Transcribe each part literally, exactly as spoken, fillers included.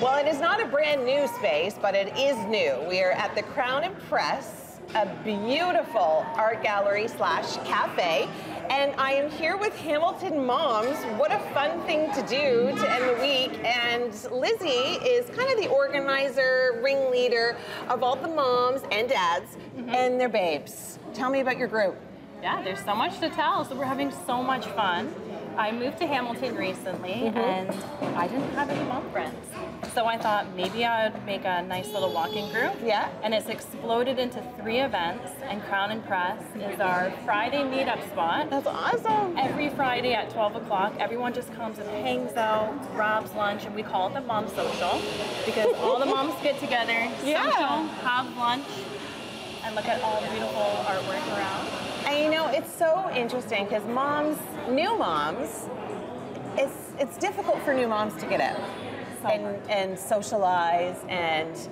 Well, it is not a brand new space, but it is new. We are at the Crown and Press, a beautiful art gallery slash cafe. And I am here with Hamilton Moms. What a fun thing to do to end the week. And Lizzie is kind of the organizer, ringleader of all the moms and dads mm-hmm. and their babes. Tell me about your group. Yeah, there's so much to tell, so we're having so much fun. I moved to Hamilton recently, mm-hmm. and I didn't have any mom friends. So I thought maybe I would make a nice little walking group. Yeah. And it's exploded into three events, and Crown and Press is our Friday meetup spot. That's awesome. Every Friday at twelve o'clock, everyone just comes and hangs out, grabs lunch, and we call it the Mom Social, because all the moms get together, yeah. social, have lunch, and look at all the beautiful artwork around. And you know, it's so interesting, because moms, new moms, it's it's difficult for new moms to get out so and, and socialize and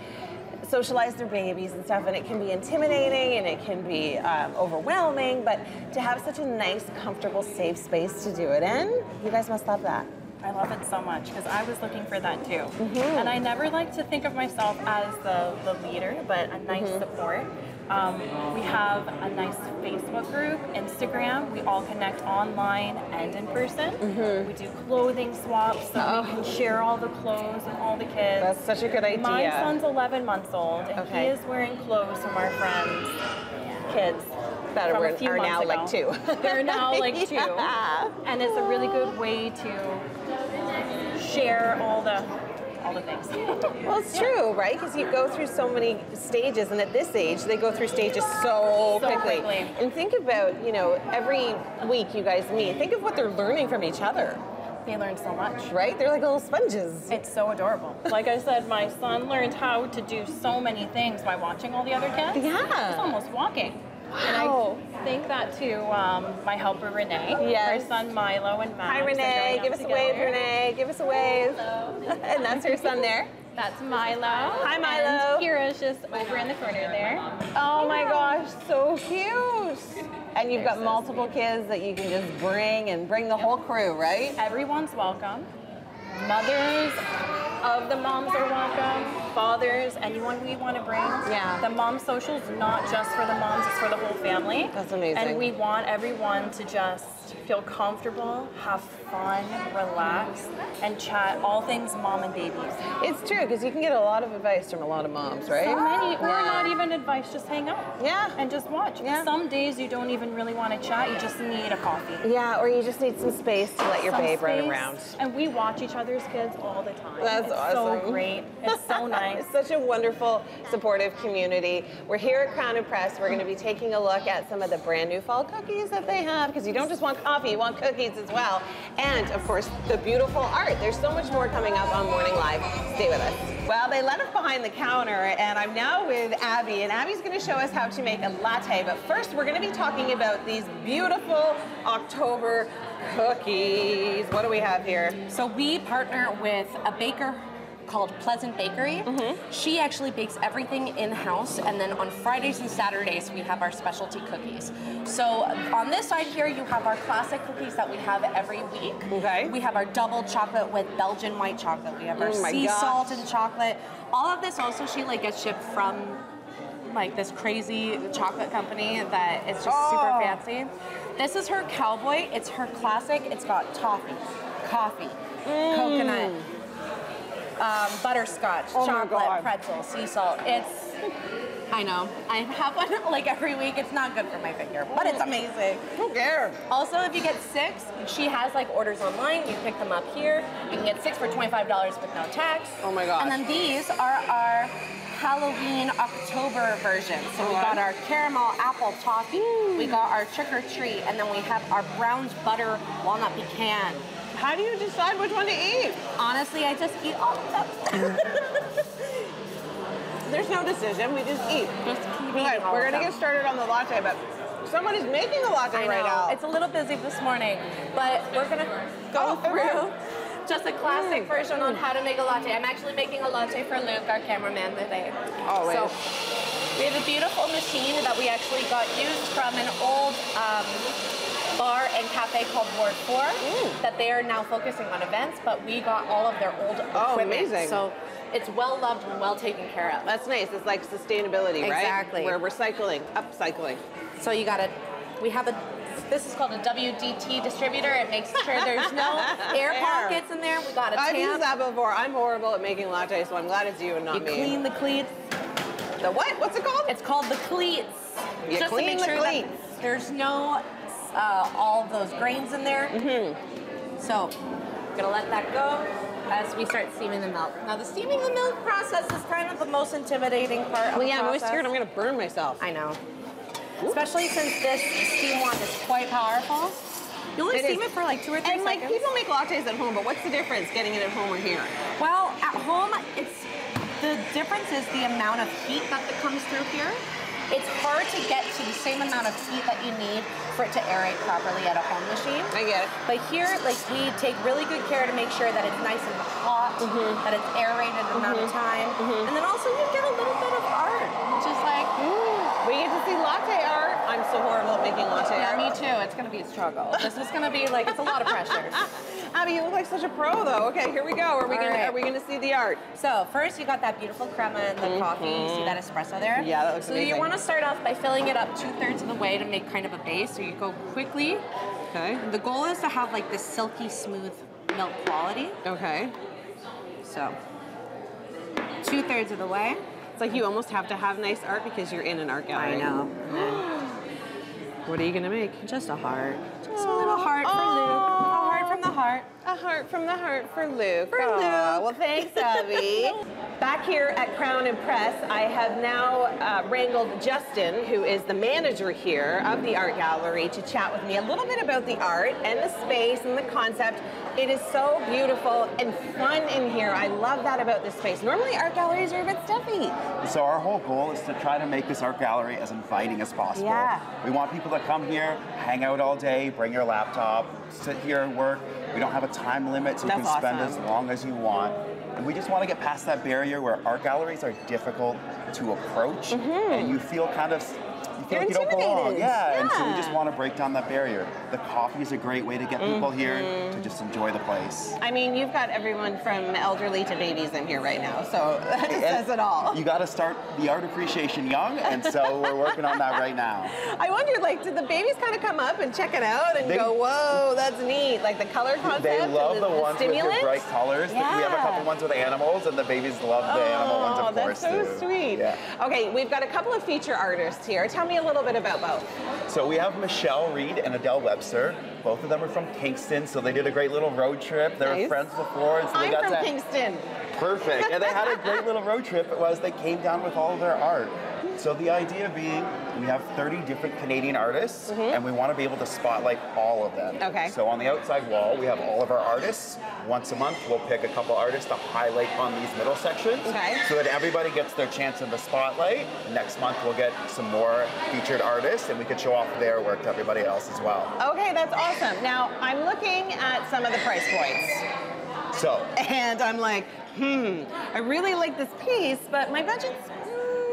socialize their babies and stuff, and it can be intimidating and it can be um, overwhelming, but to have such a nice, comfortable, safe space to do it in, you guys must love that. I love it so much, because I was looking for that too. Mm-hmm. And I never like to think of myself as the, the leader, but a nice mm-hmm. support. Um, we have a nice Facebook group, Instagram. We all connect online and in person. Mm-hmm. We do clothing swaps, so oh. we can share all the clothes and all the kids. That's such a good idea. My son's eleven months old, and okay. he is wearing clothes from our friends' kids. That from a few are months now ago. Like two. They're now like two. Yeah. And it's a really good way to share all the all the things. Well, it's yeah. true, right? Because you go through so many stages, and at this age, they go through stages so, so quickly. quickly. And think about, you know, every week you guys meet, think of what they're learning from each other. They learn so much. Right? They're like little sponges. It's so adorable. Like I said, my son learned how to do so many things by watching all the other kids. Yeah. He's almost walking. Wow. And I think that to um, my helper, Renee, yes. her son, Milo, and Max. Hi, Renee. Give us together. a wave, Renee. Give us a wave. And that's her son there. That's Milo. Hi, Milo. And Kira's just over in the corner there. Oh, my gosh. So cute. And you've got multiple kids that you can just bring and bring the yep. whole crew, right? Everyone's welcome. Mothers of the moms are welcome, fathers, anyone we want to bring. Yeah. The Mom Social is not just for the moms, it's for the whole family. That's amazing. And we want everyone to just feel comfortable, have fun, relax, and chat all things mom and babies. It's true, because you can get a lot of advice from a lot of moms, right? So many, or yeah. not even advice, just hang out. Yeah. And just watch. Yeah. Some days you don't even really want to chat, you just need a coffee. Yeah, or you just need some space to let your some babe space, run around. And we watch each other. Kids all the time. That's it's awesome. So great. It's so nice. It's such a wonderful, supportive community. We're here at Crown and Press. We're going to be taking a look at some of the brand new fall cookies that they have, because you don't just want coffee, you want cookies as well. And of course, the beautiful art. There's so much more coming up on Morning Live. Stay with us. Well, they let us behind the counter, and I'm now with Abby, and Abby's going to show us how to make a latte. But first, we're going to be talking about these beautiful October cookies. What do we have here? So we partner with a baker called Pleasant Bakery. Mm-hmm. She actually bakes everything in-house, and then on Fridays and Saturdays we have our specialty cookies. So on this side here you have our classic cookies that we have every week. Okay. We have our double chocolate with Belgian white chocolate. We have our oh sea gosh. salt and chocolate. All of this also she like gets shipped from like this crazy chocolate company that is just oh. super fancy. This is her cowboy. It's her classic. It's got toffee, coffee, mm. coconut, um, butterscotch, oh chocolate, pretzel, sea salt. It's, I know, I have one like every week. It's not good for my finger, but it's amazing. Who cares? Also, if you get six, she has like orders online. You pick them up here. You can get six for twenty-five dollars with no tax. Oh my gosh. And then these are our Halloween October version. So we got our caramel apple toffee, mm. we got our trick or treat, and then we have our Brown's butter walnut pecan. How do you decide which one to eat? Honestly, I just eat all of them. There's no decision, we just eat. Just keep okay, eating all we're gonna get started on the latte, but someone is making a latte I know. right now. It's a little busy this morning, but we're gonna go oh, through. Just a classic mm. version on how to make a latte. I'm actually making a latte for Luke, our cameraman, today. Always. So we have a beautiful machine that we actually got used from an old um, bar and cafe called Ward Four mm. that they are now focusing on events, but we got all of their old oh, equipment. Amazing. So it's well loved and well taken care of. That's nice. It's like sustainability, exactly. right? Exactly. We're recycling, upcycling. So you got it. We have a. This is called a W D T distributor. It makes sure there's no air pockets in there. We got a I've used that before. I'm horrible at making lattes, so I'm glad it's you and not you me. You clean the cleats. The what? What's it called? It's called the cleats. You Just clean to make sure the cleats. That there's no uh, all those grains in there. Mm-hmm. So I'm gonna let that go as we start steaming the milk. Now the steaming the milk process is kind of the most intimidating part of well, the yeah, process. Well, yeah, I'm always scared I'm gonna burn myself. I know. Especially since this steam wand is quite powerful. You only it steam is. It for like two or three and seconds. And like people make lattes at home, but what's the difference getting it at home or here? Well, at home, it's the difference is the amount of heat that, that comes through here. It's hard to get to the same amount of heat that you need for it to aerate properly at a home machine. I get it. But here, like, we take really good care to make sure that it's nice and hot, mm-hmm. that it's aerated mm-hmm. amount of time. Mm-hmm. And then also you get a little bit of art, which is like, ooh. We get to see latte art. I'm so horrible at making latte yeah, art. Yeah, me too. It's going to be a struggle. This is going to be, like, it's a lot of pressure. Abby, you look like such a pro, though. Okay, here we go. Are we going right. to see the art? So first, you got that beautiful crema and the mm-hmm. coffee. You see that espresso there? Yeah, that looks so amazing. So you want to start off by filling it up two-thirds of the way to make kind of a base, so you go quickly. Okay. The goal is to have, like, this silky, smooth milk quality. Okay. So two-thirds of the way. It's like you almost have to have nice art because you're in an art gallery. I know. What are you gonna make? Just a heart. Just a little heart Aww. For Luke. A heart from the heart. A heart from the heart for Luke. For Aww. Luke. Well, thanks, Abby. Back here at Crown and Press, I have now uh, wrangled Justin, who is the manager here of the art gallery, to chat with me a little bit about the art and the space and the concept. It is so beautiful and fun in here. I love that about this space. Normally, art galleries are a bit stuffy. So our whole goal is to try to make this art gallery as inviting as possible. Yeah. We want people to come here, hang out all day, bring your laptop, sit here and work. We don't have a time limit, so you That's can spend awesome. As long as you want. And we just want to get past that barrier where art galleries are difficult to approach, mm-hmm. and you feel kind of... You feel You're like you don't belong. Yeah. yeah, and so we just want to break down that barrier. The coffee is a great way to get people mm-hmm. here to just enjoy the place. I mean, you've got everyone from elderly to babies in here right now, so that just says it all. You got to start the art appreciation young, and so we're working on that right now. I wondered, like, did the babies kind of come up and check it out and they, go, whoa, that's neat, like the color concept? They love the, the ones the with the bright colors. Yeah. We have a couple ones with animals, and the babies love the oh, animal ones, of course, so too. That's so sweet. Yeah. Okay, we've got a couple of feature artists here. Tell me a little bit about both. So we have Michelle Reed and Adele Webster. Both of them are from Kingston, so they did a great little road trip. They nice. Were friends before, and so they I'm got from to Kingston. Perfect. And they had a great little road trip. It was they came down with all of their art. So the idea being, we have thirty different Canadian artists, mm-hmm. and we want to be able to spotlight all of them. Okay. So on the outside wall, we have all of our artists. Once a month, we'll pick a couple artists to highlight on these middle sections, okay. so that everybody gets their chance in the spotlight. Next month, we'll get some more featured artists, and we can show off their work to everybody else as well. Okay, that's awesome. Now, I'm looking at some of the price points. So. And I'm like, hmm, I really like this piece, but my budget's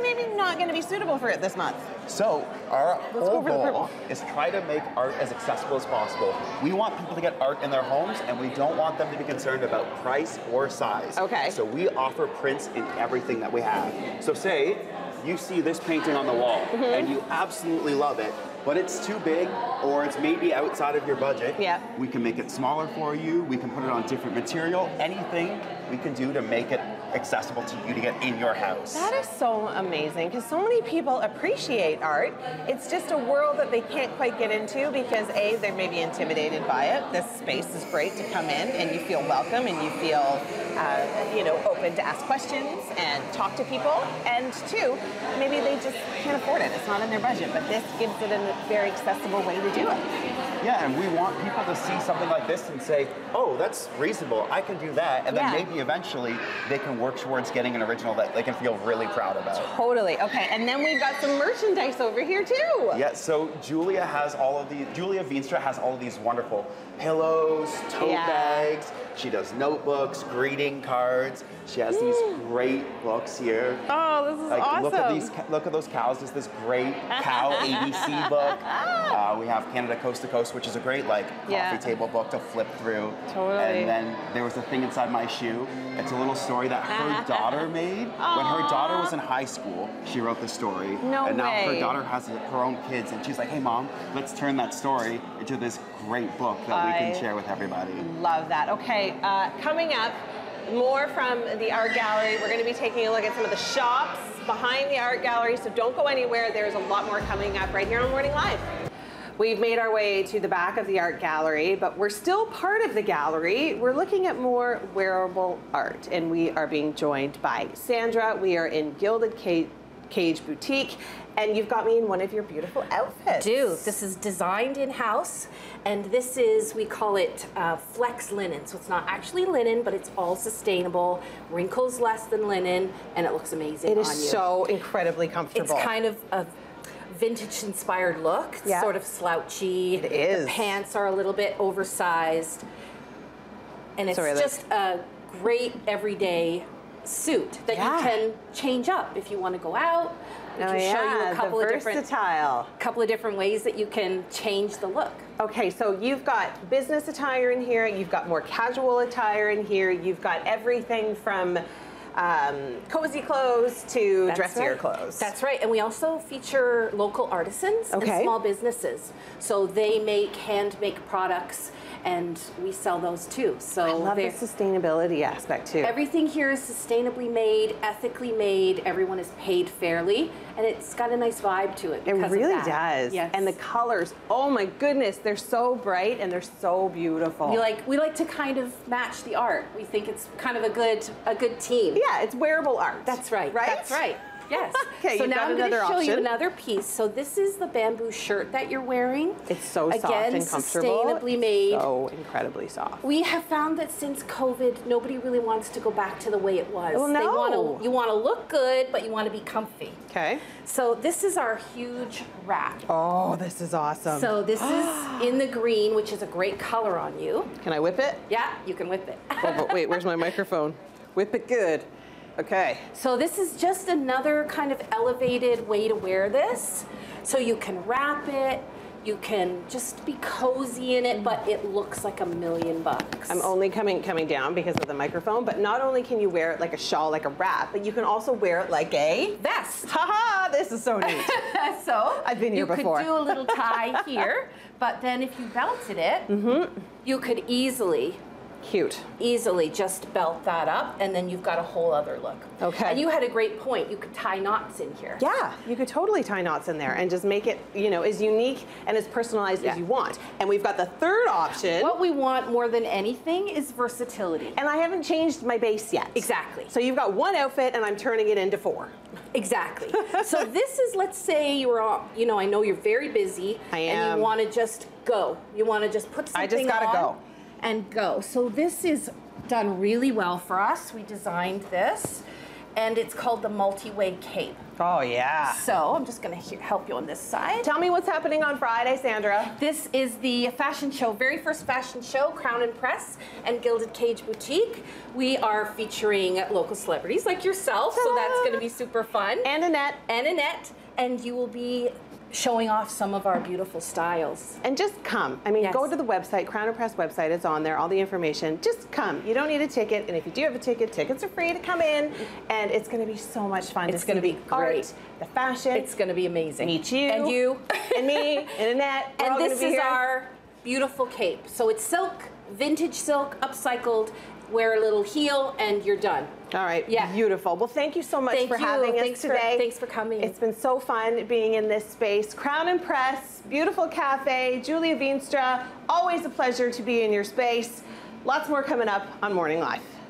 maybe not going to be suitable for it this month. So our whole goal is try to make art as accessible as possible. We want people to get art in their homes, and we don't want them to be concerned about price or size. Okay. So we offer prints in everything that we have. So say you see this painting on the wall, mm-hmm. and you absolutely love it, but it's too big, or it's maybe outside of your budget. Yeah. We can make it smaller for you. We can put it on different material. Anything we can do to make it accessible to you to get in your house. That is so amazing, because so many people appreciate art. It's just a world that they can't quite get into because A, they may be intimidated by it. This space is great to come in, and you feel welcome, and you feel, uh, you know, open to ask questions and talk to people. And two, maybe they just can't afford it. It's not in their budget, but this gives it a very accessible way to do it. Yeah, and we want people to see something like this and say, oh, that's reasonable, I can do that, and then yeah. maybe eventually they can work towards getting an original that they can feel really proud about. Totally, okay, and then we've got some merchandise over here too. Yeah, so Julia has all of these, Julia Veenstra has all of these wonderful pillows, tote yeah. bags. She does notebooks, greeting cards. She has mm. these great books here. Oh, this is like, awesome. Look at, these, look at those cows. It's this great cow A B C book. Uh, we have Canada Coast to Coast, which is a great like coffee yeah. table book to flip through. Totally. And then there was a thing inside my shoe. It's a little story that her daughter made. Aww. When her daughter was in high school, she wrote the story. No and now way. Her daughter has her own kids, and she's like, hey, Mom, let's turn that story into this great book that I we can share with everybody. Love that. Okay, uh, coming up, more from the art gallery. We're going to be taking a look at some of the shops behind the art gallery, so don't go anywhere. There's a lot more coming up right here on Morning Live. We've made our way to the back of the art gallery, but we're still part of the gallery. We're looking at more wearable art, and we are being joined by Sandra. We are in Gilded Cage, Cage Boutique, and you've got me in one of your beautiful outfits. Do. This is designed in-house, and this is, we call it uh, flex linen. So it's not actually linen, but it's all sustainable, wrinkles less than linen, and it looks amazing on you. It is so incredibly comfortable. It's kind of a vintage-inspired look. It's yeah. sort of slouchy. It is. The pants are a little bit oversized, and it's Sorry, just a great everyday suit that yeah. you can change up if you want to go out. We can oh, yeah. show you a couple of different, couple of different ways that you can change the look. Okay, so you've got business attire in here, you've got more casual attire in here, you've got everything from um, cozy clothes to That's dressier right. clothes. That's right, and we also feature local artisans okay. and small businesses. So they make hand-make products, and we sell those too. So I love the sustainability aspect too. Everything here is sustainably made, ethically made, everyone is paid fairly, and it's got a nice vibe to it. It really does. Yes. And the colors, oh my goodness, they're so bright and they're so beautiful. We like we like to kind of match the art. We think it's kind of a good a good team. Yeah, it's wearable art. That's right. Right? That's right. Yes. Okay, so now I'm going to show option. you another piece. So this is the bamboo shirt that you're wearing. It's so Again, soft and comfortable. Sustainably made. So incredibly soft. We have found that since COVID, nobody really wants to go back to the way it was. Well, no. They want to, you want to look good, but you want to be comfy. Okay. So this is our huge wrap. Oh, this is awesome. So this is in the green, which is a great color on you. Can I whip it? Yeah, you can whip it. oh, but wait, where's my microphone? Whip it good. Okay. So this is just another kind of elevated way to wear this. So you can wrap it, you can just be cozy in it, but it looks like a million bucks. I'm only coming coming down because of the microphone, but not only can you wear it like a shawl, like a wrap, but you can also wear it like a vest. Haha, -ha, this is so neat. so I've been here you before. You could do a little tie here, but then if you belted it, mm-hmm. you could easily Cute. Easily just belt that up, and then you've got a whole other look. Okay. And you had a great point. You could tie knots in here. Yeah, you could totally tie knots in there and just make it, you know, as unique and as personalized yeah. as you want. And we've got the third option. What we want more than anything is versatility. And I haven't changed my base yet. Exactly. So you've got one outfit, and I'm turning it into four. Exactly. so this is, let's say you're all, you know, I know you're very busy. I am. And you want to just go. You want to just put something on. I just got to go. And go. So this is done really well for us. We designed this, and it's called the multi-way cape. Oh yeah. So I'm just gonna he help you on this side. Tell me what's happening on Friday, Sandra. This is the fashion show, very first fashion show, Crown and Press and Gilded Cage Boutique. We are featuring local celebrities like yourself, so that's gonna be super fun. And Annette. And Annette, and you will be showing off some of our beautiful styles. And just come. I mean, yes. go to the website, Crown and Press website. It's on there, all the information. Just come. You don't need a ticket, and if you do have a ticket, tickets are free to come in, and it's going to be so much fun. It's going to be great. Art, the fashion. It's going to be amazing. Meet you. And you. and me. And Annette. We're and all this be is here. Our beautiful cape. So it's silk, vintage silk, upcycled. Wear a little heel, and you're done. All right, yeah. beautiful. Well, thank you so much thank for you. having thanks us today. For, thanks for coming. It's been so fun being in this space. Crown and Press, beautiful cafe, Julia Veenstra, always a pleasure to be in your space. Lots more coming up on Morning Live.